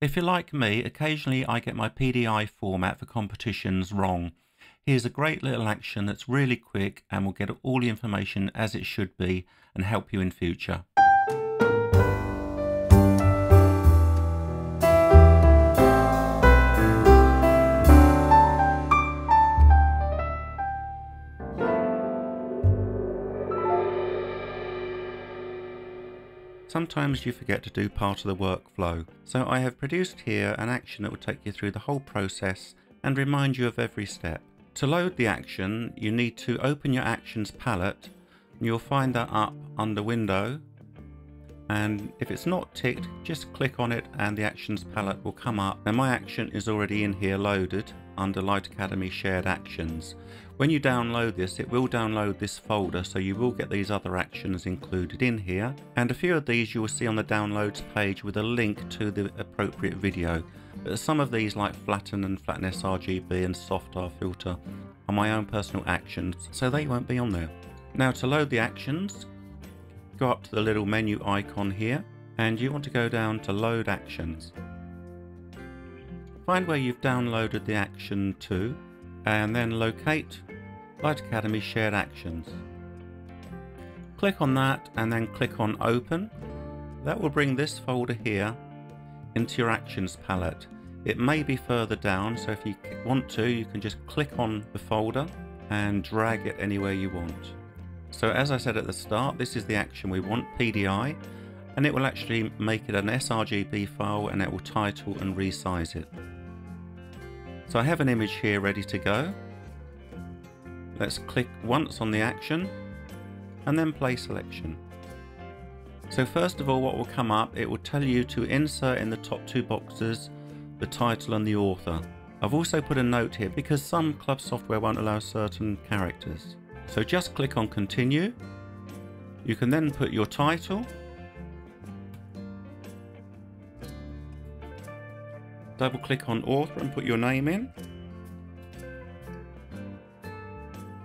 If you're like me, occasionally I get my PDI format for competitions wrong. Here's a great little action that's really quick and will get all the information as it should be and help you in future. Sometimes you forget to do part of the workflow, so I have produced here an action that will take you through the whole process and remind you of every step. To load the action, you need to open your Actions palette, and you'll find that up under Window, and if it's not ticked, just click on it and the Actions palette will come up. Now my action is already in here loaded under Light Academy Shared Actions. When you download this, it will download this folder, so you will get these other actions included in here, and a few of these you will see on the downloads page with a link to the appropriate video. But some of these, like Flatten and Flatten sRGB and Soft R Filter, are my own personal actions, so they won't be on there. Now to load the actions, go up to the little menu icon here, and you want to go down to Load Actions. Find where you've downloaded the action to, and then locate Light Academy Shared Actions. Click on that and then click on Open. That will bring this folder here into your Actions palette. It may be further down, so if you want to, you can just click on the folder and drag it anywhere you want. So as I said at the start, this is the action we want, PDI, and it will actually make it an sRGB file and it will title and resize it. So I have an image here ready to go. Let's click once on the action and then play selection. So first of all, what will come up, it will tell you to insert in the top two boxes the title and the author. I've also put a note here because some club software won't allow certain characters. So just click on continue. You can then put your title. Double click on author and put your name in.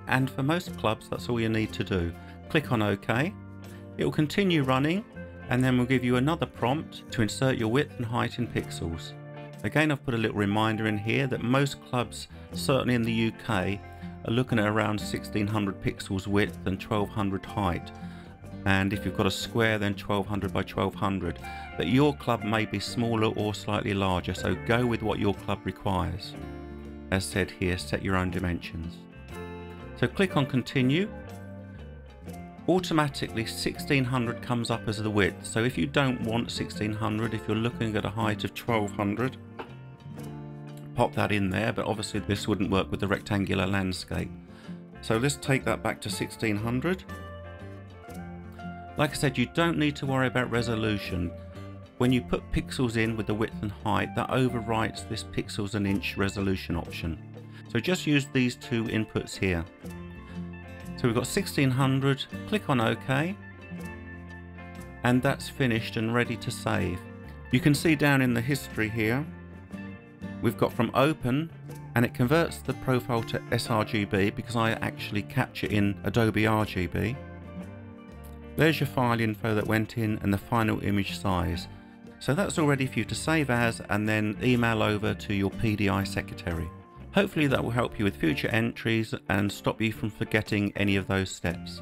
And for most clubs, that's all you need to do. Click on OK. It will continue running and then we'll give you another prompt to insert your width and height in pixels. Again, I've put a little reminder in here that most clubs, certainly in the UK, are looking at around 1600 pixels width and 1200 height. And if you've got a square, then 1200 by 1200. But your club may be smaller or slightly larger, so go with what your club requires. As said here, set your own dimensions. So click on continue. Automatically 1600 comes up as the width. So if you don't want 1600, if you're looking at a height of 1200, pop that in there, but obviously this wouldn't work with the rectangular landscape. So let's take that back to 1600. Like I said, you don't need to worry about resolution. When you put pixels in with the width and height, that overwrites this pixels an inch resolution option. So just use these two inputs here. So we've got 1600, click on OK, and that's finished and ready to save. You can see down in the history here, we've got from open, and it converts the profile to sRGB because I actually capture in Adobe RGB. There's your file info that went in and the final image size. So that's all ready for you to save as and then email over to your PDI secretary. Hopefully that will help you with future entries and stop you from forgetting any of those steps.